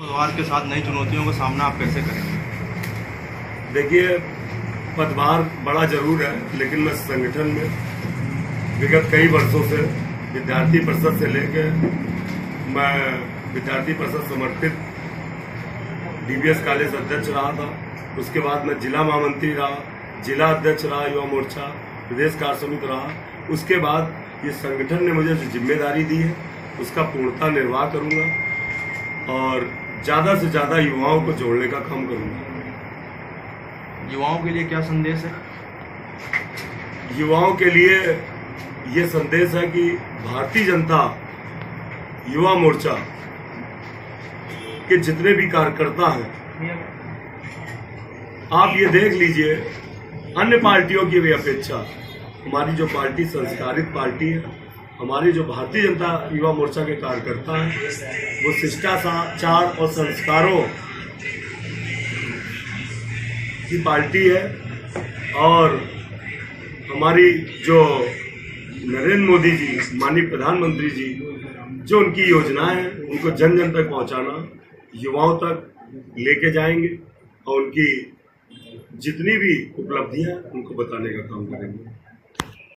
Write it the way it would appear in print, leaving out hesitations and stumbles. विवाद के साथ नई चुनौतियों का सामना आप कैसे करें? देखिए, पदभार बड़ा जरूर है, लेकिन मैं संगठन में विगत कई वर्षों से विद्यार्थी परिषद से लेकर मैं विद्यार्थी परिषद समर्पित डीबीएस कॉलेज अध्यक्ष रहा था। उसके बाद मैं जिला महामंत्री रहा, जिला अध्यक्ष रहा, युवा मोर्चा प्रदेश कार्य समिति रहा। उसके बाद ये संगठन ने मुझे जो जिम्मेदारी दी है उसका पूर्णता निर्वाह करूँगा और ज़्यादा से ज़्यादा युवाओं को जोड़ने का काम करूँगा। युवाओं के लिए क्या संदेश है? युवाओं के लिए ये संदेश है कि भारतीय जनता युवा मोर्चा के जितने भी कार्यकर्ता हैं, आप ये देख लीजिए, अन्य पार्टियों की भी अपेक्षा हमारी जो पार्टी संस्कारित पार्टी है, हमारी जो भारतीय जनता युवा मोर्चा के कार्यकर्ता हैं वो शिष्टाचार और संस्कारों की पार्टी है। और हमारी जो नरेंद्र मोदी जी माननीय प्रधानमंत्री जी जो उनकी योजनाएं हैं उनको जन जन तक पहुंचाना, युवाओं तक लेके जाएंगे और उनकी जितनी भी उपलब्धियां उनको बताने का काम करेंगे।